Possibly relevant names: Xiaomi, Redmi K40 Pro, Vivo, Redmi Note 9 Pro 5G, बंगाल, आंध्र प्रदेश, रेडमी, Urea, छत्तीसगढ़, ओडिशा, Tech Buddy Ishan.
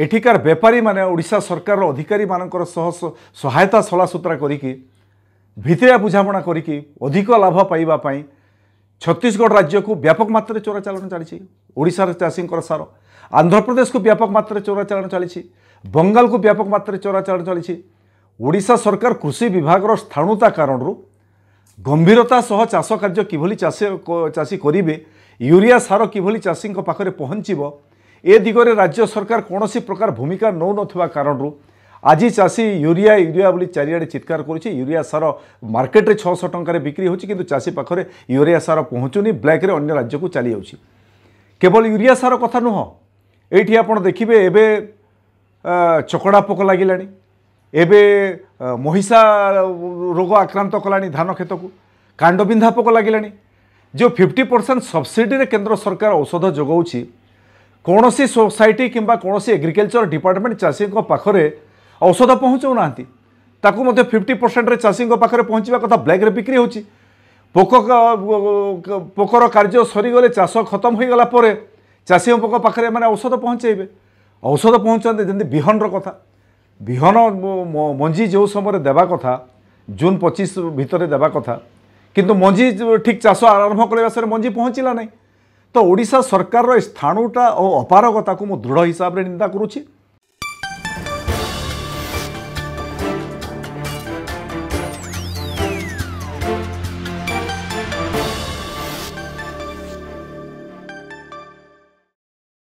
एठिकार बेपारी माने ओडिशा सरकार अधिकारी मानकर सहायता सलासुतरा करिकी भितरिया बुझामणा करिकी अधिक लाभ पाइबा पई छत्तीसगढ़ राज्य को व्यापक मात्रा चोराचालाण चली ओडिशार चाषींकर सार आंध्र प्रदेश को व्यापक मात्रा चोराचालाण चली बंगाल को व्यापक मात्रा चोराचालाण चली ओडिशा सरकार कृषि विभाग स्थाणुता कारण गंभीरता सह चाष कार्य किभली चाषी करेंगे यूरिया सार किभली चाषी पाखे पहुँचब ए दिगरे राज्य सरकार कौन सी प्रकार भूमिका नौ न कारण आज चाषी यूरिया यूरिया बोली चारिआडे चित्कार करुच्चे यूरिया सार मार्केट रे 600 टंका बिक्री होची किंतु चाषी पाखरे यूरिया सार पहुँचुनी ब्लैक रे अन्य राज्य को चली जाउची। केवल यूरिया सार कथा नुह एठी आपण देखिबे एबे चकड़ा पोक लागिलानी एबे मोहिसा रोग आक्रांत कलानी धान खेत को कांडबिंधा पोक लागिलानी जो 50% सब्सिडी रे केंद्र सरकार औषध जोगाउची कौन सी सोसाइटी किंबा कौन सी एग्रीकल्चर डिपार्टमेंट चाषी पाखरे औषध पहुँचौ ना ताकू मते 50% चाषी पाखे पहुँचा कथा ब्लैक रे बिक्री होची पोकर कार्य सरीगले चाष खत्म हो गला परे चाषी पाखे मैंने औषध पहुँचेबे औषध पहुँचाते जमी बिहन कथा बिहन मंजी जो समय देवा कथा जून 25 भितर देवा कथा किंतु मंजी ठीक चाष आरंभ करवा सर मंजी पहुँचला नहीं तो ओडिशा सरकार स्थाणुता और अपारगता को मु दृढ़ हिसाब रे निंदा करूची।